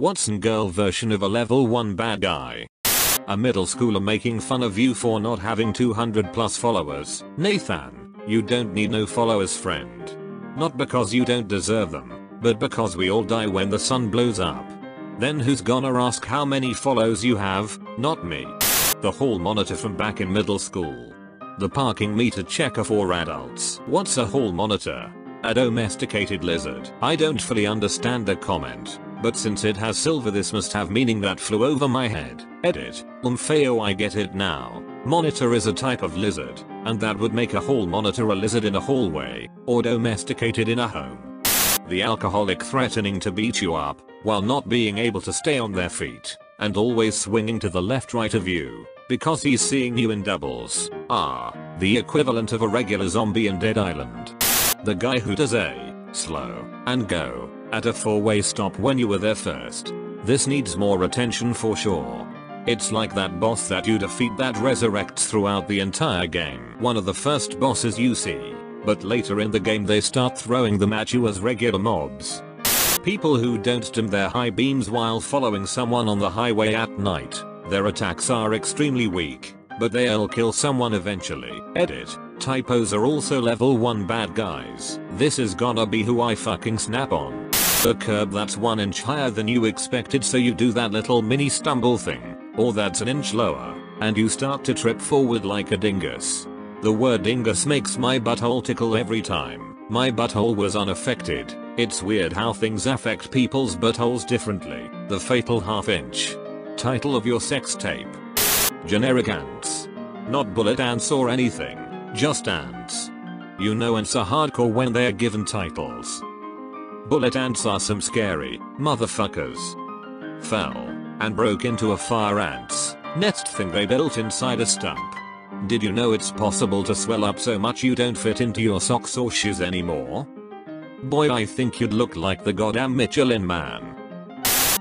Watson girl version of a level 1 bad guy. A middle schooler making fun of you for not having 200 plus followers. Nathan, you don't need no followers, friend. Not because you don't deserve them, but because we all die when the sun blows up. Then who's gonna ask how many follows you have? Not me. The hall monitor from back in middle school. The parking meter checker for adults. What's a hall monitor? A domesticated lizard. I don't fully understand the comment, but since it has silver, this must have meaning that flew over my head. Edit. Feo, I get it now. Monitor is a type of lizard, and that would make a hall monitor a lizard in a hallway, or domesticated in a home. The alcoholic threatening to beat you up, while not being able to stay on their feet, and always swinging to the left right of you, because he's seeing you in doubles. Ah, the equivalent of a regular zombie in Dead Island. The guy who does a slow and go at a four-way stop when you were there first. This needs more attention for sure. It's like that boss that you defeat that resurrects throughout the entire game. One of the first bosses you see, but later in the game they start throwing them at you as regular mobs. People who don't dim their high beams while following someone on the highway at night. Their attacks are extremely weak, but they'll kill someone eventually. Edit. Typos are also level 1 bad guys. This is gonna be who I fucking snap on. A curb that's 1 inch higher than you expected, so you do that little mini stumble thing, or that's 1 inch lower, and you start to trip forward like a dingus. The word dingus makes my butthole tickle every time. My butthole was unaffected. It's weird how things affect people's buttholes differently. The fatal half inch. Title of your sex tape. Generic ants. Not bullet ants or anything, just ants. You know ants are hardcore when they're given titles. Bullet ants are some scary motherfuckers. Fell and broke into a fire ant's nest thing they built inside a stump. Did you know it's possible to swell up so much you don't fit into your socks or shoes anymore? Boy, I think you'd look like the goddamn Michelin Man.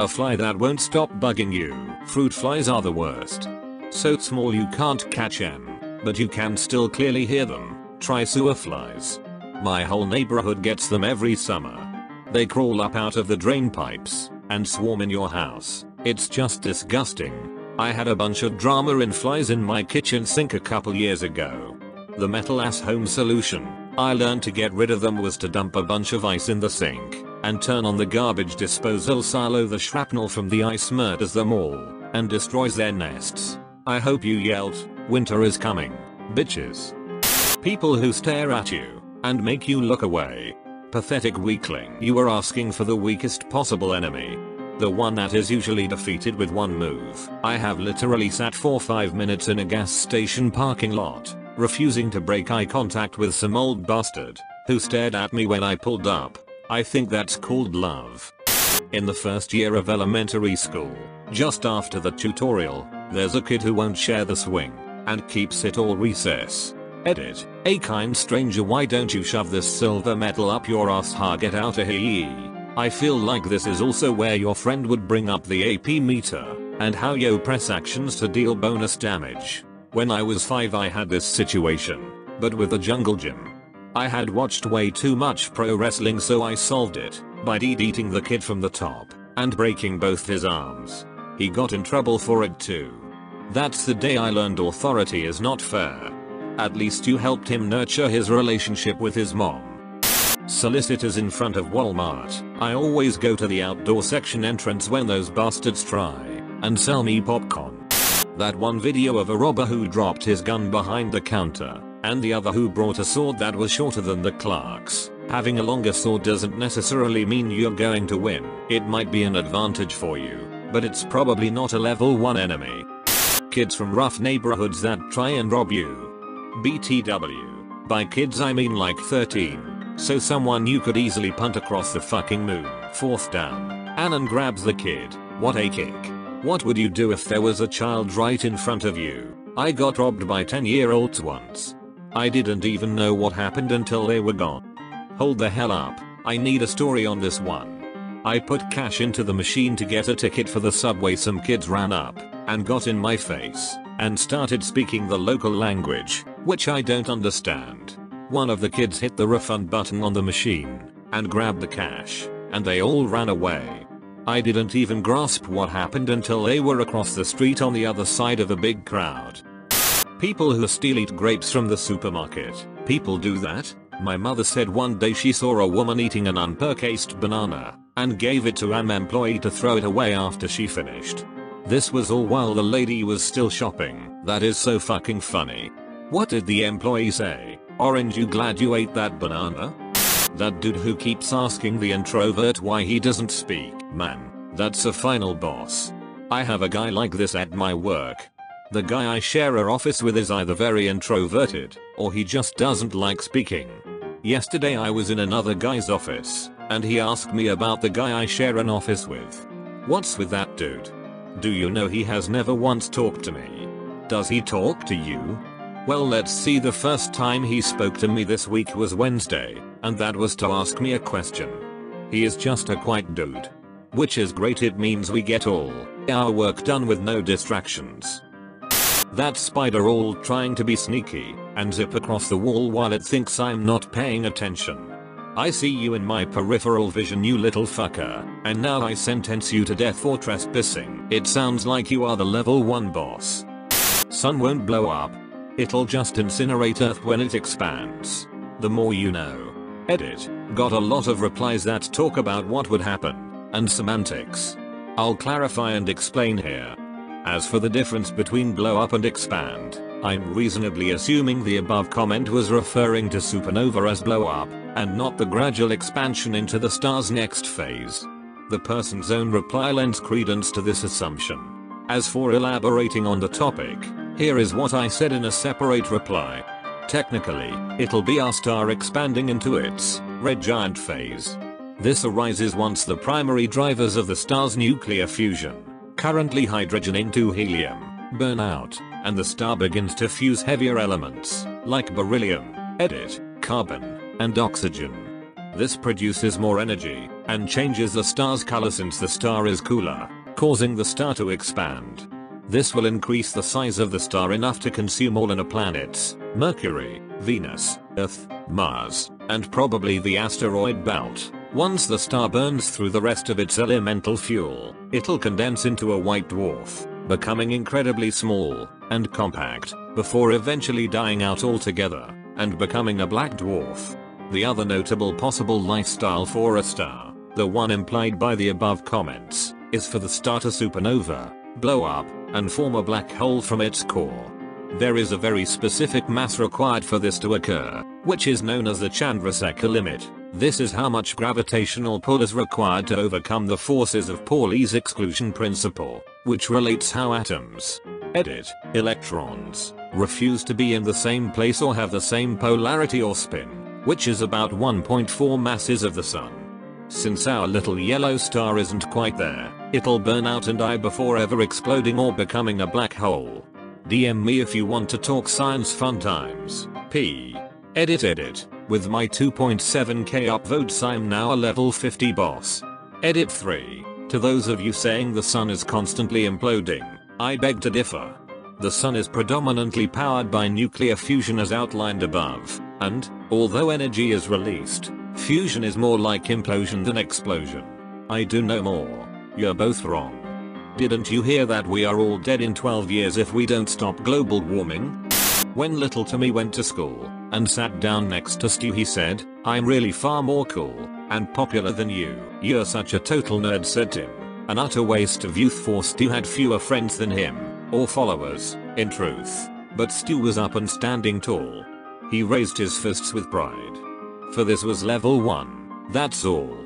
A fly that won't stop bugging you. Fruit flies are the worst. So small you can't catch them, but you can still clearly hear them. Try sewer flies. My whole neighborhood gets them every summer. They crawl up out of the drain pipes and swarm in your house. It's just disgusting. I had a bunch of drama in flies in my kitchen sink a couple years ago. The metal ass home solution I learned to get rid of them was to dump a bunch of ice in the sink and turn on the garbage disposal silo. The shrapnel from the ice murders them all and destroys their nests. I hope you yelled, "Winter is coming, bitches." People who stare at you and make you look away. Pathetic weakling. You are asking for the weakest possible enemy. The one that is usually defeated with one move. I have literally sat for 5 minutes in a gas station parking lot, refusing to break eye contact with some old bastard who stared at me when I pulled up. I think that's called love. In the first year of elementary school, just after the tutorial, there's a kid who won't share the swing and keeps it all recess. Edit. A kind stranger, why don't you shove this silver medal up your ass? Ha, get out of here. I feel like this is also where your friend would bring up the AP meter and how you press actions to deal bonus damage. When I was 5 I had this situation, but with a jungle gym. I had watched way too much pro wrestling, so I solved it by DDTing the kid from the top and breaking both his arms. He got in trouble for it too. That's the day I learned authority is not fair. At least you helped him nurture his relationship with his mom. Solicitors in front of Walmart. I always go to the outdoor section entrance when those bastards try and sell me popcorn. That one video of a robber who dropped his gun behind the counter, and the other who brought a sword that was shorter than the clerk's. Having a longer sword doesn't necessarily mean you're going to win. It might be an advantage for you, but it's probably not a level 1 enemy. Kids from rough neighborhoods that try and rob you. BTW. By kids I mean like 13. So someone you could easily punt across the fucking moon. 4th down. Alan grabs the kid. What a kick. What would you do if there was a child right in front of you? I got robbed by 10-year-olds once. I didn't even know what happened until they were gone. Hold the hell up, I need a story on this one. I put cash into the machine to get a ticket for the subway. Some kids ran up and got in my face and started speaking the local language, which I don't understand. One of the kids hit the refund button on the machine and grabbed the cash, and they all ran away. I didn't even grasp what happened until they were across the street on the other side of a big crowd. People who steal eat grapes from the supermarket. People do that? My mother said one day she saw a woman eating an unpurchased banana and gave it to an employee to throw it away after she finished. This was all while the lady was still shopping. That is so fucking funny. What did the employee say? Orange, you glad you ate that banana? That dude who keeps asking the introvert why he doesn't speak. Man, that's a final boss. I have a guy like this at my work. The guy I share a office with is either very introverted, or he just doesn't like speaking. Yesterday I was in another guy's office, and he asked me about the guy I share an office with. What's with that dude? Do you know he has never once talked to me? Does he talk to you? Well, let's see. The first time he spoke to me this week was Wednesday, and that was to ask me a question. He is just a quiet dude. Which is great, it means we get all our work done with no distractions. That spider all trying to be sneaky and zip across the wall while it thinks I'm not paying attention. I see you in my peripheral vision, you little fucker, and now I sentence you to death for trespassing. It sounds like you are the level 1 boss. Sun won't blow up. It'll just incinerate Earth when it expands. The more you know. Edit. Got a lot of replies that talk about what would happen and semantics. I'll clarify and explain here. As for the difference between blow up and expand, I'm reasonably assuming the above comment was referring to supernova as blow up, and not the gradual expansion into the star's next phase. The person's own reply lends credence to this assumption. As for elaborating on the topic, here is what I said in a separate reply. Technically, it'll be our star expanding into its red giant phase. This arises once the primary drivers of the star's nuclear fusion, currently hydrogen into helium, burn out, and the star begins to fuse heavier elements, like beryllium, edit, carbon, and oxygen. This produces more energy, and changes the star's color since the star is cooler, causing the star to expand. This will increase the size of the star enough to consume all inner planets, Mercury, Venus, Earth, Mars, and probably the asteroid belt. Once the star burns through the rest of its elemental fuel, it'll condense into a white dwarf, becoming incredibly small and compact, before eventually dying out altogether and becoming a black dwarf. The other notable possible lifestyle for a star, the one implied by the above comments, is for the star to supernova, blow up, and form a black hole from its core. There is a very specific mass required for this to occur, which is known as the Chandrasekhar limit. This is how much gravitational pull is required to overcome the forces of Pauli's exclusion principle, which relates how atoms, edit, electrons, refuse to be in the same place or have the same polarity or spin, which is about 1.4 masses of the sun. Since our little yellow star isn't quite there, it'll burn out and die before ever exploding or becoming a black hole. DM me if you want to talk science fun times. P. Edit. With my 2.7k upvotes, I'm now a level 50 boss. Edit 3. To those of you saying the sun is constantly imploding, I beg to differ. The sun is predominantly powered by nuclear fusion as outlined above, and, although energy is released, fusion is more like implosion than explosion. I do know more. You're both wrong. Didn't you hear that we are all dead in 12 years if we don't stop global warming? When little Timmy went to school and sat down next to Stu, he said, "I'm really far more cool and popular than you. You're such a total nerd," said Tim. An utter waste of youth, for Stu had fewer friends than him, or followers, in truth. But Stu was up and standing tall. He raised his fists with pride. For this was level 1, that's all.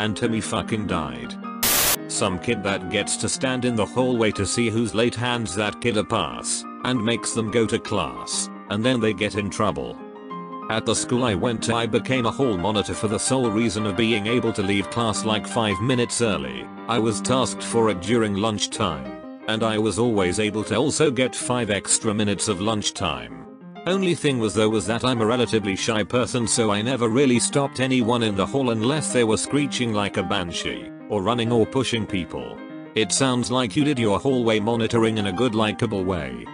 And Timmy fucking died. Some kid that gets to stand in the hallway to see who's late hands that kid a pass, and makes them go to class, and then they get in trouble. At the school I went to, I became a hall monitor for the sole reason of being able to leave class like 5 minutes early. I was tasked for it during lunchtime, and I was always able to also get 5 extra minutes of lunchtime. Only thing was though was that I'm a relatively shy person, so I never really stopped anyone in the hall unless they were screeching like a banshee, or running or pushing people. It sounds like you did your hallway monitoring in a good, likable way.